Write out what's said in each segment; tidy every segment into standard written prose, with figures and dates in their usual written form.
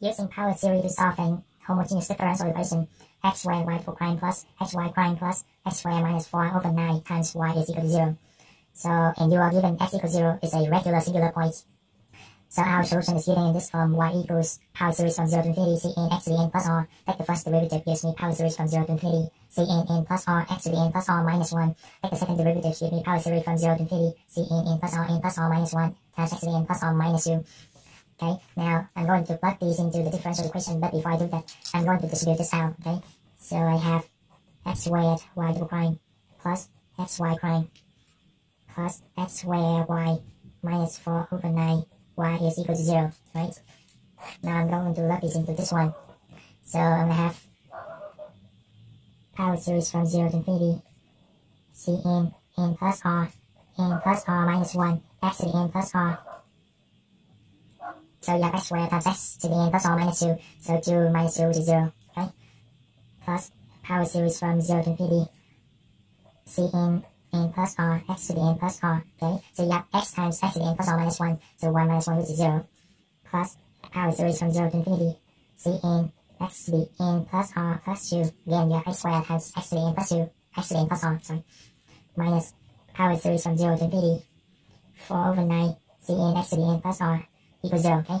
Using power theory to solve a homogeneous differential equation xy y to prime plus xy prime plus xy minus 4 over 9 times y is equal to 0. So, and you are given x equals 0 is a regular singular point. So our solution is given in this form: y equals power series from 0 to infinity c n x to the n plus r. Take the first derivative gives me power series from 0 to infinity c n plus r x to the n plus r minus 1. Take the second derivative gives me power series from 0 to infinity c n plus r minus 1 times x to the n plus r minus 2. Okay, now I'm going to plug these into the differential equation, but before I do that, I'm going to distribute this out, okay? So I have x squared y double prime plus xy prime plus x squared y minus 4 over 9 y is equal to 0, right? Now I'm going to plug these into this one. So I'm going to have power series from 0 to infinity c n plus r minus 1 x to the n plus r. So you have x squared times x to the n plus r minus 2, so 2 minus 2 is 0, right? Plus power series from 0 to infinity c n plus r x to the n plus r, okay? So you have x times x to the n plus r minus 1, so 1 minus 1 is 0. Plus power series from 0 to infinity c n x to the n plus r plus 2. Again, you have x squared times x to the n plus 2, x to the n plus r, sorry. Minus power series from 0 to infinity 4 over 9 c n x to the n plus r. equals 0, okay?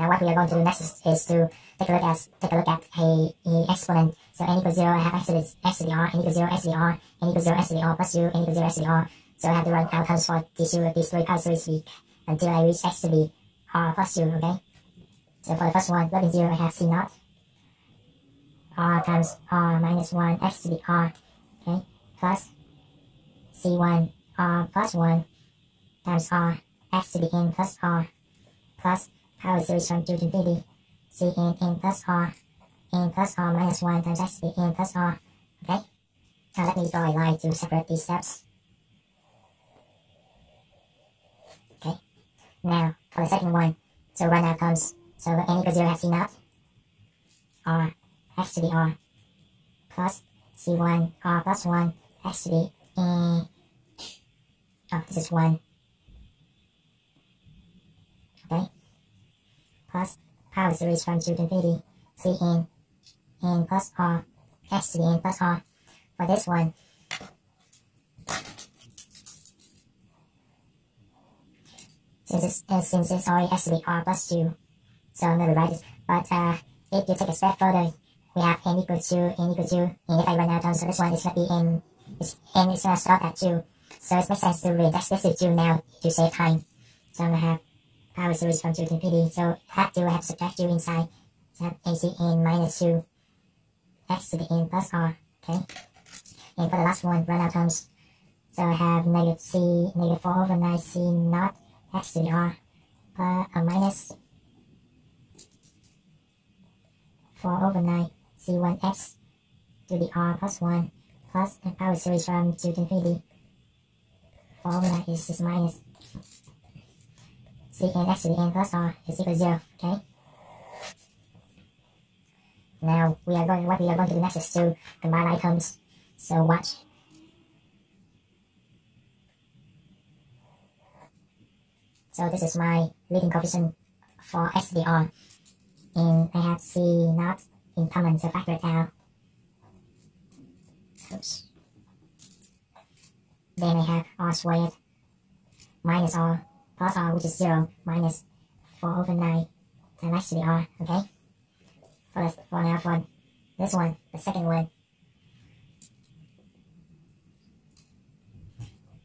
Now what we are going to do next is to take a look at a exponent. So n equals 0, I have x to the r, n equals 0, x to the r, n equals 0, x to the r plus 2, n equals 0, x to the r. So I have to run outcomes for these three power series until I reach x to the r plus 2, okay? So for the first one, looking 0, I have c naught, r times r minus 1, x to the r, okay? Plus c1, r plus 1 times r, x to the n plus r, plus power series from 2 to infinity c n plus r minus 1 times x to the n plus r, okay? Now let me draw a line to separate these steps. Okay, now for the second one, so run outcomes. So n equals 0, have c naught, r, x to the r, plus c1, r plus 1, x to the n, oh, this is 1. Okay, plus power series from 2 to infinity c n plus r x to the n plus r. For this one, since it's already x to the r plus 2, so I'm going to write it. But if you take a step further, we have n equals 2, and if I run out of time, so this one is going to be n is going to start at 2. So it makes sense to reduce this to 2 now to save time. So I'm going to have power series from 2 to infinity, so I have to subtract 2 inside, so I have ACN minus 2, x to the n plus r, okay? And for the last one, run out terms, so I have negative 4 over 9 c naught, x to the r, minus 4 over 9 c1 x to the r plus 1, plus the power series from 2 to infinity, 4 over 9 is just minus c n x to the n plus r is equal to 0, okay? Now what we are going to do next is to combine like terms. So watch. So this is my leading coefficient for x to the r, and I have c naught in common, so factor it out. Oops. Then I have r squared minus r plus r, which is 0, minus 4 over 9 times x to the r, okay? For this one, the second one,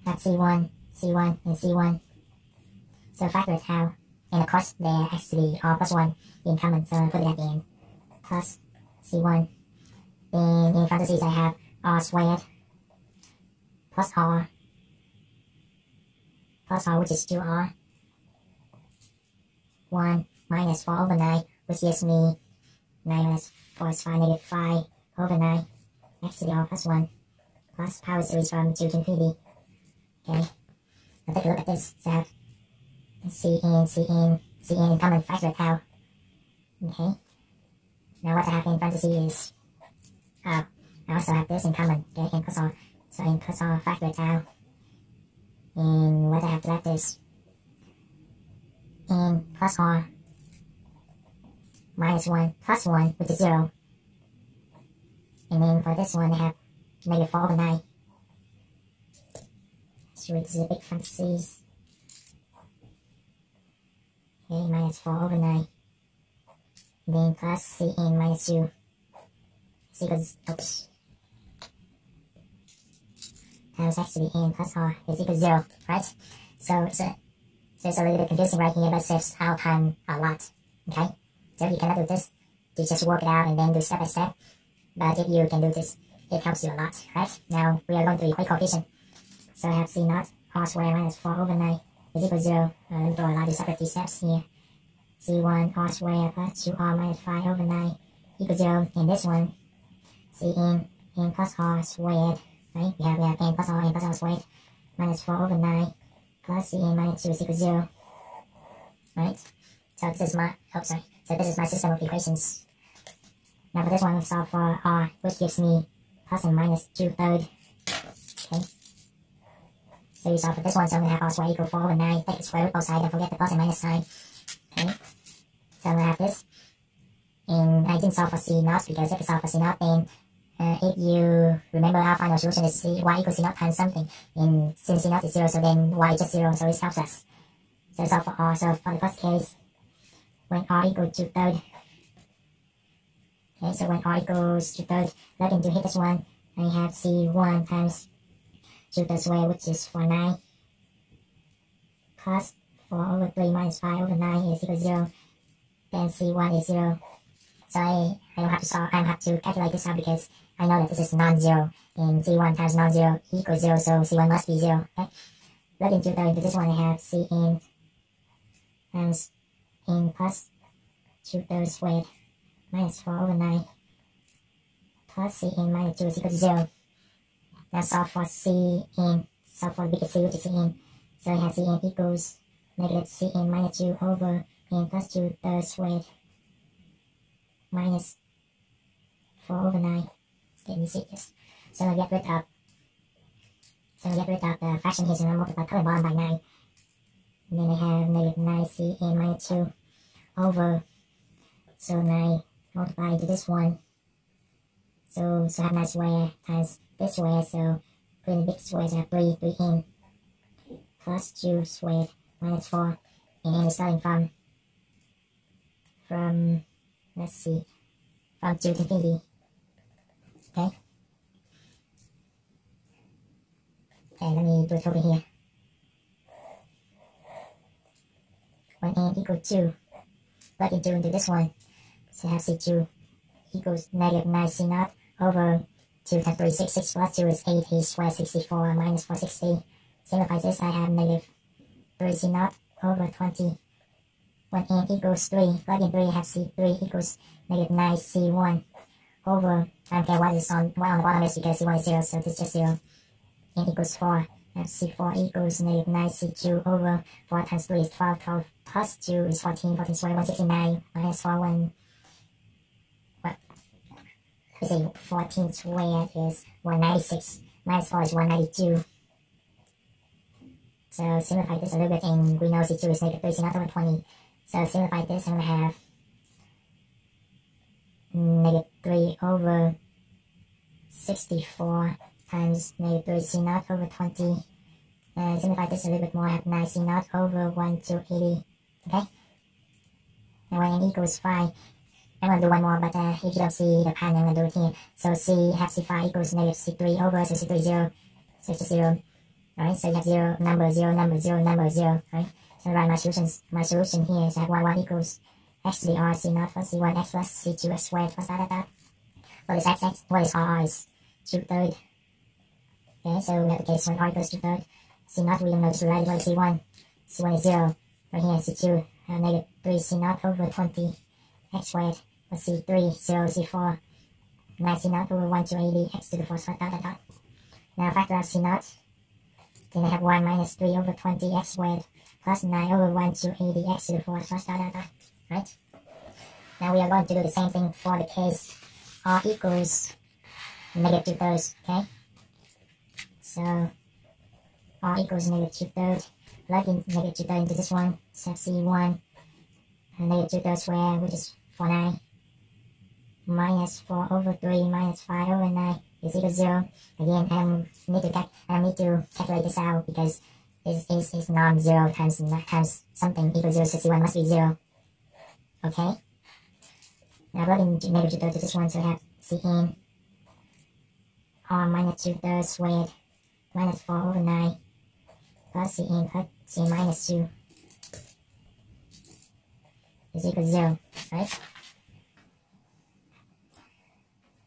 that's c1, and c1. So factor it out, and of course there x to the r plus 1 in common, so I put it at the end, plus c1. Then in parentheses I have r squared plus r, which is 2r, 1 minus 4 over 9, which gives me 9 minus 4 is 5, negative 5 over 9, x to the r plus 1, plus power series from 2 to infinity, okay? Now take a look at this, so I have cn in common, factor it out, okay? Now what I have in parentheses is, oh, I also have this in common, okay, n plus r, so n plus r, factor it out. And what I have left is n plus r minus 1 plus 1, which is 0. And then for this one, I have made it fall the night. So we do the big parentheses. Okay, minus 4 over 9. Then plus C and minus 2. C equals, oops. Times X to the N plus R is equal to 0, right? So it's a little bit confusing right here, but it saves our time a lot, okay? So if you cannot do this, you just work it out and then do step by step. But if you can do this, it helps you a lot, right? Now we are going to equate coefficient. So I have C naught R squared minus 4 over 9 is equal to 0. Let me draw a lot of separate steps here. C1 R squared plus 2R minus 5 over 9 equals 0. And this one, Cn N plus R squared, right? We have N plus R squared minus 4 over 9 plus Cn minus 2 is equal to 0, right? So this is my, so this is my system of equations. Now for this one, I'll solve for R, which gives me plus and minus 2/3, okay? So you solve for this one, so I'm going to have R squared equal 4 over 9, take the square root both sides, don't forget the plus and minus sign, okay? So I'm going to have this, and I didn't solve for C naught, because if I solve for C naught, then if you remember our final solution is y equals C naught times something, and since C naught is 0, so then y is just 0, so it helps us. So solve for R, so for the first case, when R equals 2/3, okay, so when R equals 2/3, looking to hit this one, I have C1 times 2/3 squared, which is 9, plus 4 over 3 minus 5 over 9 is equal to 0, then C1 is 0. So I don't have to solve, I don't have to calculate this out because I know that this is non-zero, and C1 times non-zero equals 0, so C1 must be 0, okay? Looking 2/3 into this one, I have Cn times n plus 2/3 squared minus 4 over 9 plus Cn minus 2 is equal to 0. Now solve for Cn, solve for the biggest C, which is Cn. So I have Cn equals negative Cn minus 2 over n plus 2/3 squared minus 4 over 9. Let me see this. So I get rid of the fraction here, so I multiply top and bottom by 9. And then I have negative 9 Cn minus 2 over, so 9 multiplied to this one, so I have 9 squared times this square, so put in the big square, so I have 3n plus 2 squared minus 4, and n is starting from let's see, from 2 to infinity, okay? Okay, let me do it over here. When n equals 2, plug in 2 into this one, so I have C2 equals negative 9 C0 over 2 times 3, 6, 6 plus 2 is 8, e squared 64 minus 460. Simplify this, I have negative 3 C0 over 20. When n equals 3, plug in 3, I have C3 equals negative 9 C1 over, I don't care what is on the bottom is because C1 is 0, so this is just 0. N equals 4, I have C4 equals negative 9 C2 over 4 times 3 is 12, 12 plus 2 is 14, 14 squared 169 minus 4, 1. Let's say 14 squared is 196, minus 4 is 192. So simplify this a little bit, and we know C2 is negative 3, C0 over 20. So simplify this, I'm going to have negative 3 over 64 times negative 3 C0 over 20. Simplify this a little bit more, I have 9 C0 over 1 to 80, okay? Now when n equals 5, I'm going to do one more, but if you don't see the pattern, I'm going to do it here. So C, have C5 equals negative C3 over, so C3 is 0, so it's just 0. Alright, so you have 0, number 0, number 0, number 0, alright? So I write my solution here is that y1 equals x to the r C0 plus C1 x plus C2 x squared plus dot. What is x, what is r is 2/3. Okay, so we have the case when r equals 2/3. C0 we don't know, just write equal to C1. C1 is 0. Right here, C2, negative 3 C0 over 20 x squared. C3, 0, C4, 9 C0 over 1 to 80, x to the 4 squared, dot. Now factor out C0, then I have 1 minus 3 over 20, x squared, plus 9 over 1 to 80, x to the 4 squared, dot. Right? Now we are going to do the same thing for the case r equals negative 2/3, okay? So r equals negative 2/3, plug in negative 2/3 into this one, so C1, negative 2/3 squared, which is when I minus 4 over 3 minus 5 over 9 is equal to 0. Again, I don't need to calculate this out because it's non-zero times something equals 0, 61 must be 0. Okay? Now I brought in negative 2/3 to this one, so I have Cn on minus 2/3 squared minus 4 over 9 plus Cn plus Cn minus 2 is equal to 0, right?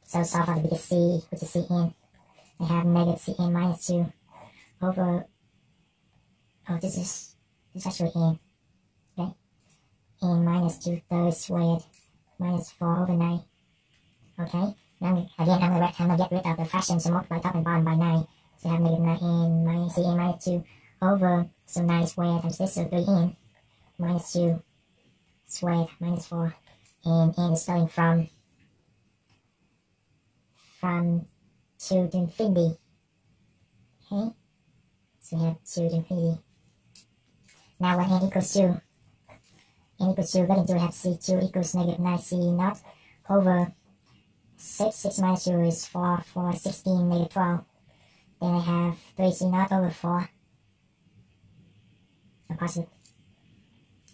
So solve out the biggest C, which is Cn. I have negative Cn minus 2 over, oh, this is actually N, okay? N minus 2/3 squared minus 4 over 9, okay? Now, again, I'm going to get rid of the fraction, so multiply top and bottom by 9. So I have negative 9N minus Cn minus 2 over, so 9 squared times this, so 3N minus 2 squared minus 4. And N is starting from 2 to infinity, okay? So we have 2 to infinity. Now when n equals 2, getting to have c2 equals negative 9c0 over 6, 6 minus 2 is 4, 4, 16, negative 12. Then I have 3c0 over 4. No, positive.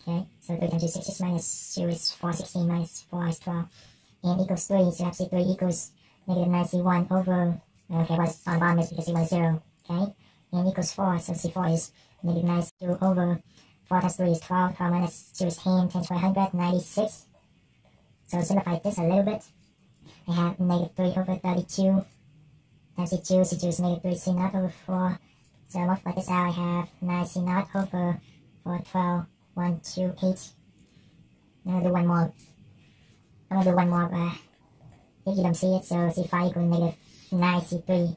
Okay, so 3 times 2 is 6, 6 minus 2 is 4, 16 minus 4 is 12. And equals 3, so I have c3 equals negative 9c1 over, okay, what's on the bottom is because c1 is 0, okay? And equals 4, so c4 is negative 9c2 over 4 times 3 is 12, 12 minus 2 is 10, 10 to 100, 96. So simplify this a little bit. I have negative 3 over 32 times c2, c2 is negative 3c0 over 4. So multiply this out, I have 9c0 over 4, 12, 1, 2, 8. I'm going to do one more. If you don't see it, so c5 equals negative 9c3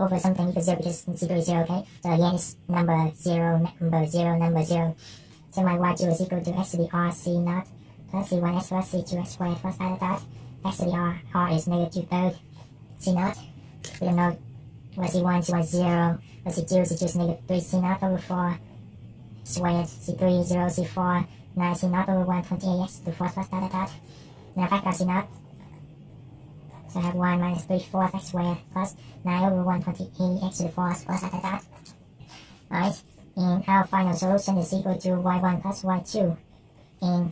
over something equals 0 because c3 is 0, okay? So again, it's number 0, number 0, number 0. So my y2 is equal to x to the r c0 plus c1x plus c2x squared plus dot x to the r is negative 2/3 c0. We don't know what c1 is 0, what c2 is negative 3 c0 over 4 squared, c3 is 0, c4, 9 c0 over 1, 28x to 4 plus dot. Now factor out c0. So I have 1 minus 3/4x squared plus 9 over 1, 28x to the 4th plus . Alright, and our final solution is equal to y1 plus y2. And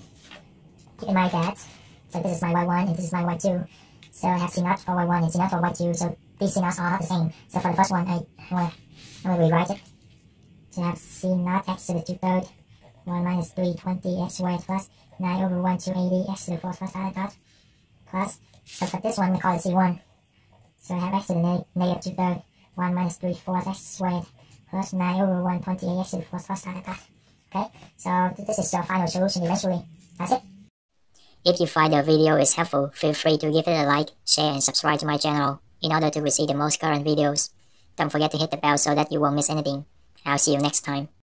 keep in mind that, so this is my y1 and this is my y2. So I have c0 for y1 and c0 for y2, so these c0s are not the same. So for the first one, I'm going to rewrite it. So I have c0x to the 2/3, 1 minus 3/20x squared plus 9 over 1, 280x to the 4th plus . Plus, so for this one, we call it c1. So I have x to the negative 2/3, 1 minus 3/4x squared, plus 9 over 1, 28x to the 4th plus . Okay, so this is your final solution eventually. That's it. If you find the video is helpful, feel free to give it a like, share, and subscribe to my channel in order to receive the most current videos. Don't forget to hit the bell so that you won't miss anything. I'll see you next time.